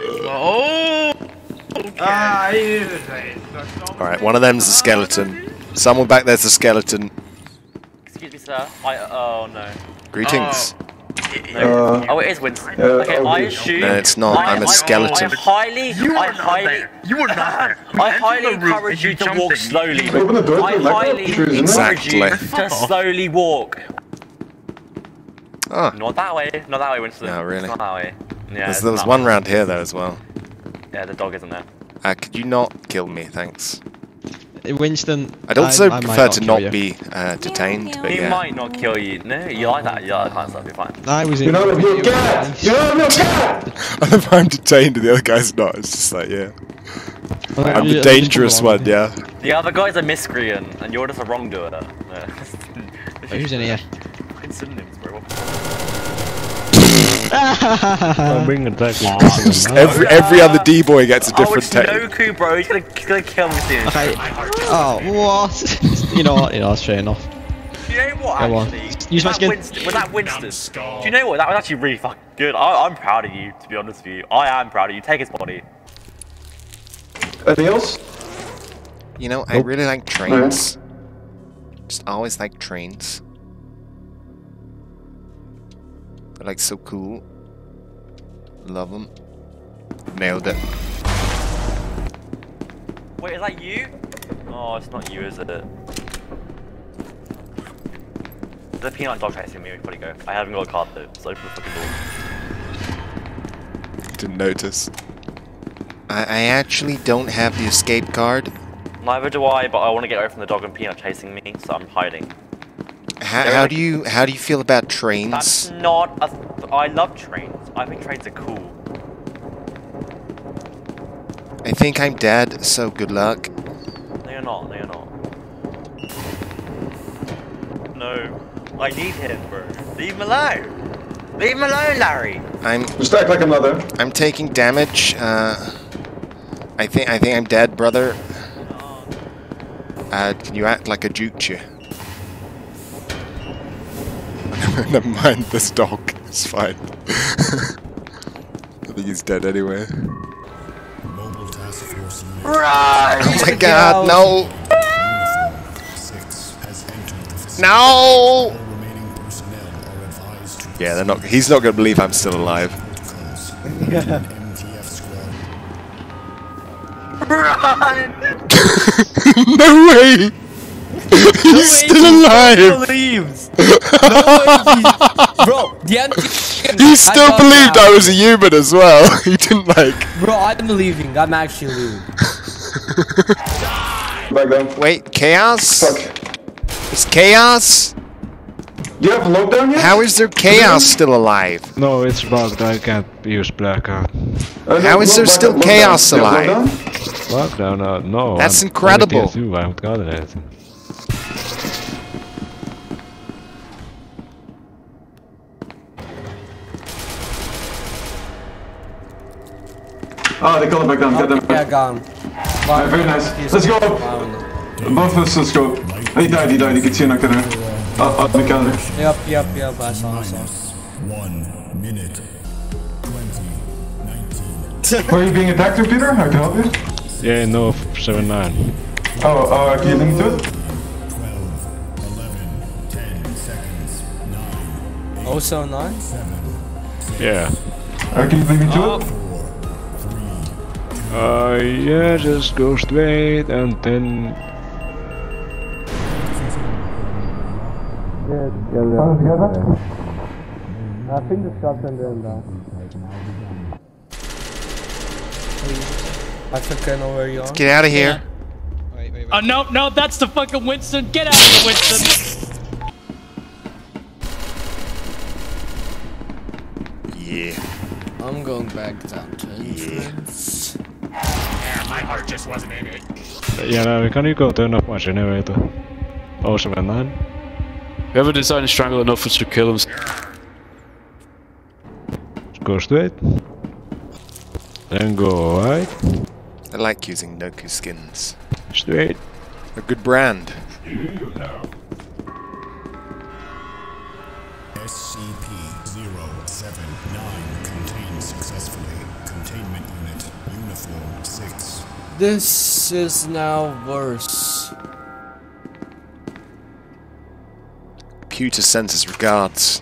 Oh! Alright, one of them's a skeleton. Someone back there's a skeleton. Excuse me, sir. Oh no. Greetings. No. It is Winston. Okay, I assume. No, it's not. I'm a skeleton. I highly encourage you to walk slowly. I highly encourage you to slowly walk. Oh. Not that way. Not that way, Winston. No, really. Not that way. Yeah, there was one round here though as well. Yeah, the dog isn't there. Could you not kill me? Thanks. Winston, I'd also prefer to not be detained, but yeah. He might not kill you. No, you like that. You like that, so that'd be fine. I was in. You're not a real guy! You're not a real guy! And if I'm detained and the other guy's not, it's just like, yeah. I'm the dangerous one, yeah. The other guy's a miscreant, and you're just a wrongdoer. No. Who's in here? Every other D-boy gets a different tech. Oh, it's Noku, bro. He's gonna kill me soon. Okay. Oh, what? You know, that's fair enough. Do you know what, actually? Use my skin. Was that Winston? Do you know what? That was actually really fucking good. I'm proud of you, to be honest with you. I am proud of you. Take his body. Anything else? You know, I really like trains. Just always like trains. They're like so cool. Love them. Nailed it. Wait, is that you? Oh, it's not you, is it? The peanut dog chasing me. We probably go. I haven't got a card though. So open the fucking door. Didn't notice. I actually don't have the escape card. Neither do I, but I want to get away from the dog and peanut chasing me, so I'm hiding. How do you feel about trains? That's not a I love trains. I think trains are cool. I think I'm dead, so good luck. No, you're not. No, you're not. No, I need him, bro. Leave him alone. Leave him alone, Larry. I'm just act like a mother. I'm taking damage. I think I'm dead, brother. No. Can you act like I juked you? Never mind, this dog is fine. I think he's dead anyway. Run! Oh my god, no! No! Yeah, they're not. He's not gonna believe I'm still alive. Run! No way! He's still alive! He believes! No, bro, he still believed I was a human as well. He didn't like. Bro, I'm leaving. I'm actually leaving. Back down. Wait, chaos? Fuck. It's chaos? Do you have lockdown yet? How is there chaos still alive? No, it's bugged. I can't use blackout. How is there still chaos alive? Lockdown? No. That's incredible. I haven't got it. Oh, they called it back down. Get them back. Yeah, gone. Alright, very nice. Let's go! Both of us, let's go. He died, you can see him back there. Up the counter. Yep, I saw him. 1 minute. 20, 19. Were you being attacked, Peter? I can help you. Yeah, no, 79. Oh, can you link to it? 12, 11, 10 seconds, 9. Also 9? 7. Yeah. Can you link me to it? Yeah, just go straight and then... Yeah, I think the shots are doing that. I think I know where you are. Let's get out of here. Yeah. Wait. Oh, no, that's the fucking Winston. Get out of here, Winston. Yeah. I'm going back down to entrance. Yeah. Yeah, my heart just wasn't in it. Yeah, no, can you go turn off my generator? Oh, 79. Whoever designed to strangle enough to kill him. Go straight. Then go right. I like using Noku skins. Straight. A good brand. SCP 079 contained successfully. Containment. This is now worse. Computer sends his regards.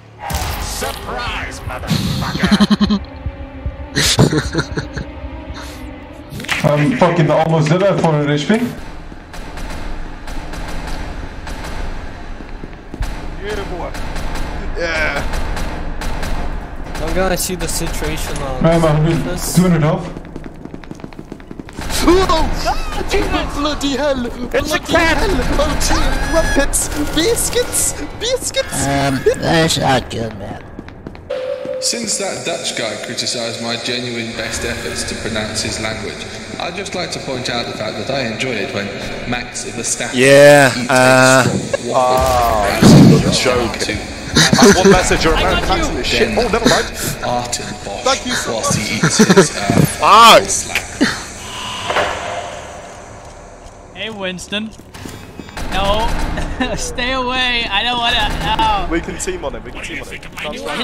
Surprise, motherfucker! I'm fucking almost dead at 400 HP. Yeah, boy. Yeah. I'm gonna see the situation on. I'm 200 health. Oh, bloody hell! It's bloody a cat! Oh, rockets! Biscuits! Biscuits! That's not good, man. Since that Dutch guy criticised my genuine best efforts to pronounce his language, I'd just like to point out the fact that I enjoyed it when Max Verstappen. Yeah, joking. One message or a man can't do this shit. Oh, never mind. Art and Bosch. Thank you so much. Whilst he eats his, slack. Hey Winston. No. Stay away. I don't wanna. No. We can team on him. We can team on him.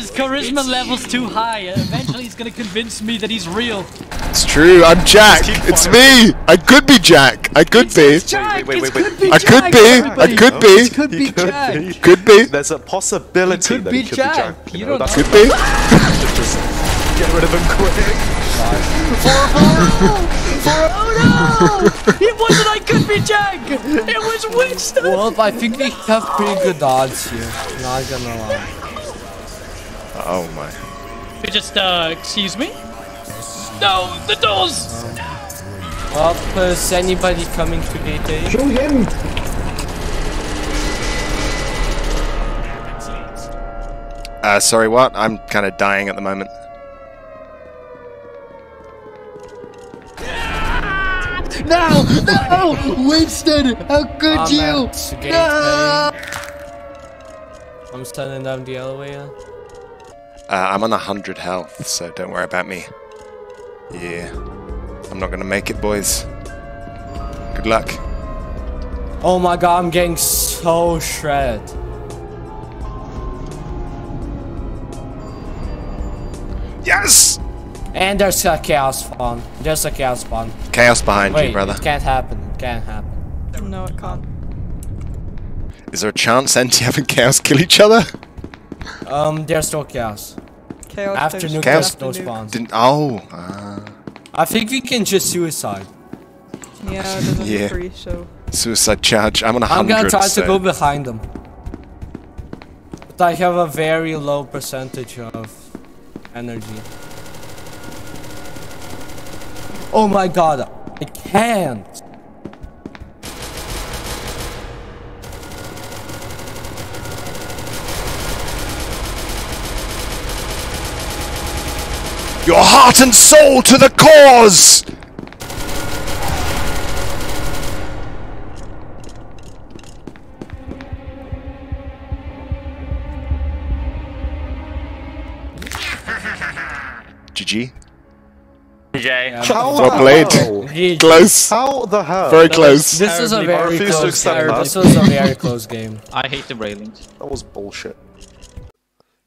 His charisma level's too high. Eventually he's gonna convince me that he's real. It's true. I'm Jack. It's me. I could be Jack. I could be. I could be. I could be. It could be Jack. Could be. There's a possibility that he could be Jack. You don't could be. Get rid of him quick. Oh no! It wasn't I could be Jack! It was Winston! Well, I think we have pretty good odds here. Not gonna lie. Oh my. You just, excuse me? No, the doors! Well, is anybody coming to DT? Show him! Sorry, what? I'm kind of dying at the moment. No! No! Winston! How could you? No! I'm standing down the alleyway. I'm on 100 health, so don't worry about me. Yeah. I'm not gonna make it, boys. Good luck. Oh my god, I'm getting so shredded. Yes! And there's a chaos spawn. There's a chaos spawn. Chaos behind you, brother. It can't happen. It can't happen. No, it can't. Is there a chance NTF and Chaos kill each other? There's no chaos. Chaos after nuke, chaos no spawns. I think we can just suicide. Yeah, there's yeah. Free, so. Suicide charge. I'm on 100. I'm gonna try to go behind them. But I have a very low percentage of energy. Oh my god, I can't! Your heart and soul to the cause! GG. How well played. Close. How the hell? Very close. This is a very close game. This was a very close game. I hate the railings. That was bullshit.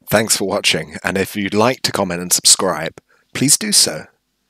Thanks for watching, and if you'd like to comment and subscribe, please do so.